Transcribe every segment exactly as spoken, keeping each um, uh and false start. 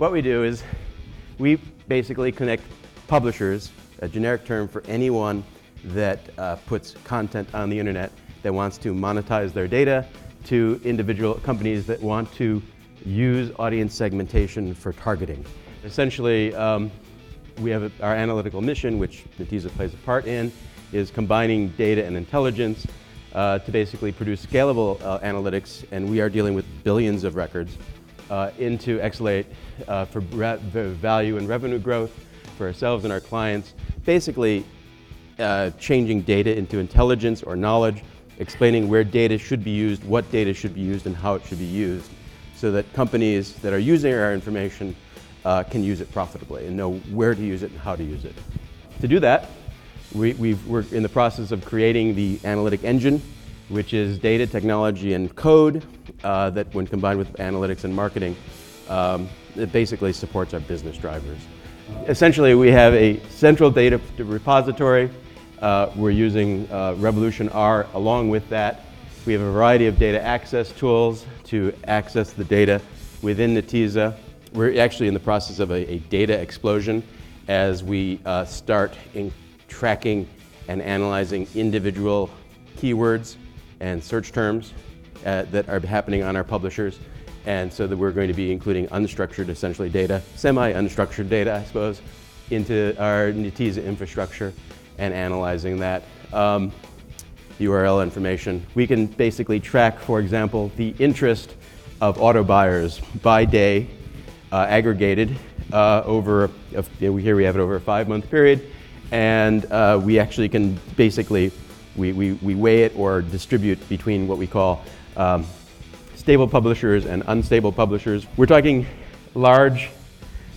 what we do is we basically connect publishers, a generic term for anyone that uh, puts content on the internet that wants to monetize their data, to individual companies that want to use audience segmentation for targeting. Essentially, um, we have a, our analytical mission, which Netezza plays a part in, is combining data and intelligence uh, to basically produce scalable uh, analytics, and we are dealing with billions of records uh, into eXelate uh, for value and revenue growth for ourselves and our clients, basically uh, changing data into intelligence or knowledge, explaining where data should be used, what data should be used, and how it should be used, so that companies that are using our information uh, can use it profitably and know where to use it and how to use it. To do that, we, we've, we're in the process of creating the analytic engine, which is data, technology, and code uh, that, when combined with analytics and marketing, um, it basically supports our business drivers. Essentially, we have a central data repository. Uh, we're using uh, Revolution R along with that. We have a variety of data access tools to access the data within Netezza. We're actually in the process of a, a data explosion as we uh, start in tracking and analyzing individual keywords and search terms uh, that are happening on our publishers. And so that we're going to be including unstructured, essentially, data, semi-unstructured data, I suppose, into our Netezza infrastructure and analyzing that um, U R L information. We can basically track, for example, the interest of auto buyers by day, uh, aggregated uh, over, a, here we have it over a five-month period, and uh, we actually can basically, we, we, we weigh it or distribute between what we call um, stable publishers and unstable publishers. We're talking large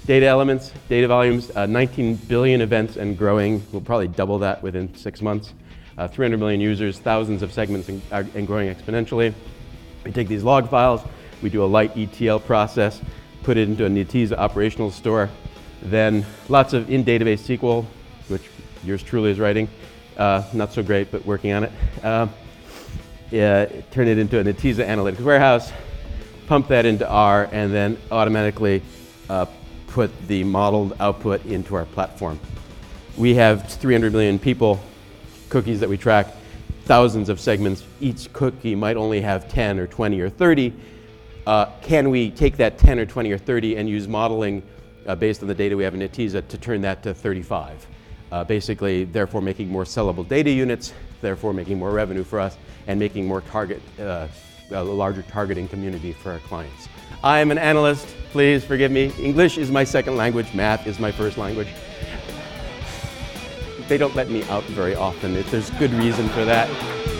data elements, data volumes, uh, nineteen billion events and growing. We'll probably double that within six months. Uh, three hundred million users, thousands of segments, and, uh, and growing exponentially. We take these log files, we do a light E T L process, put it into a Netezza operational store, then lots of in-database S Q L, which yours truly is writing. Uh, not so great, but working on it. Uh, Yeah, turn it into a Netezza analytics warehouse, pump that into R, and then automatically uh, put the modeled output into our platform. We have three hundred million people, cookies that we track, thousands of segments. Each cookie might only have ten or twenty or thirty. Uh, can we take that ten or twenty or thirty and use modeling uh, based on the data we have in Netezza to turn that to thirty-five? Uh, basically, therefore making more sellable data units, therefore making more revenue for us, and making more target, uh, a larger targeting community for our clients. I am an analyst, please forgive me. English is my second language, math is my first language. They don't let me out very often. There's good reason for that.